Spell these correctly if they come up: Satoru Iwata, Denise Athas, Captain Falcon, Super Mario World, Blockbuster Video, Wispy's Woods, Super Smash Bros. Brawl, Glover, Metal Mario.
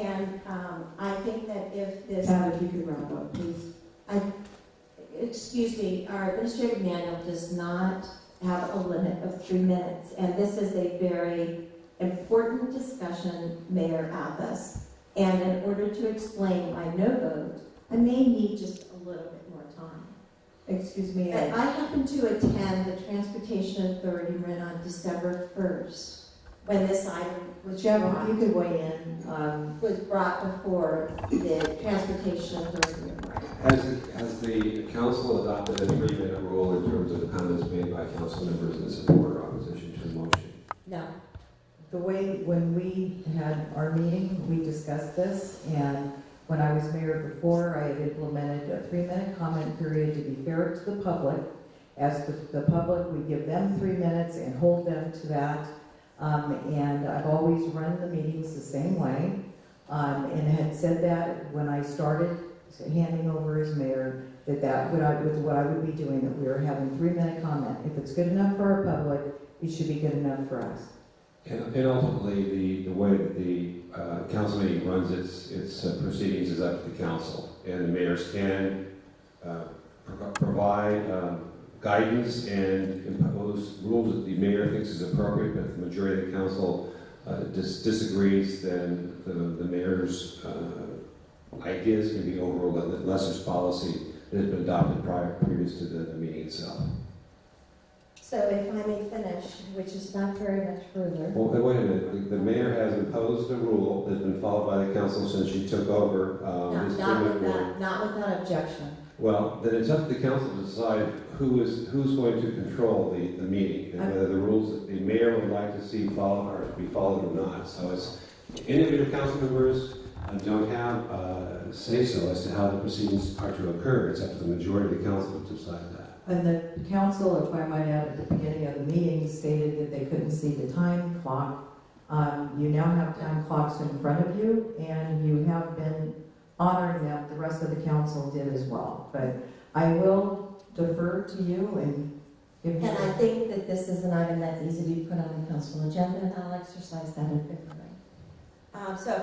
And I think that if this... If you could wrap up, please. Excuse me, our administrative manual does not have a limit of 3 minutes, and this is a very important discussion, Mayor Athas. And in order to explain my no vote, I may need just a little bit more time. Excuse me. I happened to attend the Transportation Authority run on December 1st. When this item was brought, you could weigh in. Was brought before the Transportation Authority. Has the council adopted a 3-minute rule in terms of comments made by council members in support or opposition to the motion? No. The way when we had our meeting, we discussed this, and when I was mayor before, I had implemented a 3-minute comment period to be fair to the public. As the public, we give them 3 minutes and hold them to that. And I've always run the meetings the same way, and had said that when I started handing over as mayor, that was what I would be doing, that we were having 3-minute comment. If it's good enough for our public, it should be good enough for us. And ultimately, the way that the council meeting runs its proceedings is up to the council, and the mayors can provide guidance and impose rules that the mayor thinks is appropriate, but if the majority of the council disagrees, then the mayor's ideas can be overruled unless there's policy that has been adopted previous to the meeting itself. So if I may finish, which is not very much further. Well, wait a minute. The mayor has imposed a rule that's been followed by the council since she took over. Not without objection. Well, then it's up to the council to decide who's going to control the meeting and whether the rules that the mayor would like to see followed are to be followed or not. So it's individual council members don't have say so as to how the proceedings are to occur. It's up to the majority of the council to decide that. And the council, if I might add, at the beginning of the meeting stated that they couldn't see the time clock. You now have time clocks in front of you, and you have been honoring that. The rest of the council did as well. But I will defer to you and give you... And I think that this is an item that needs to be put on the council agenda, and I'll exercise that in February. So.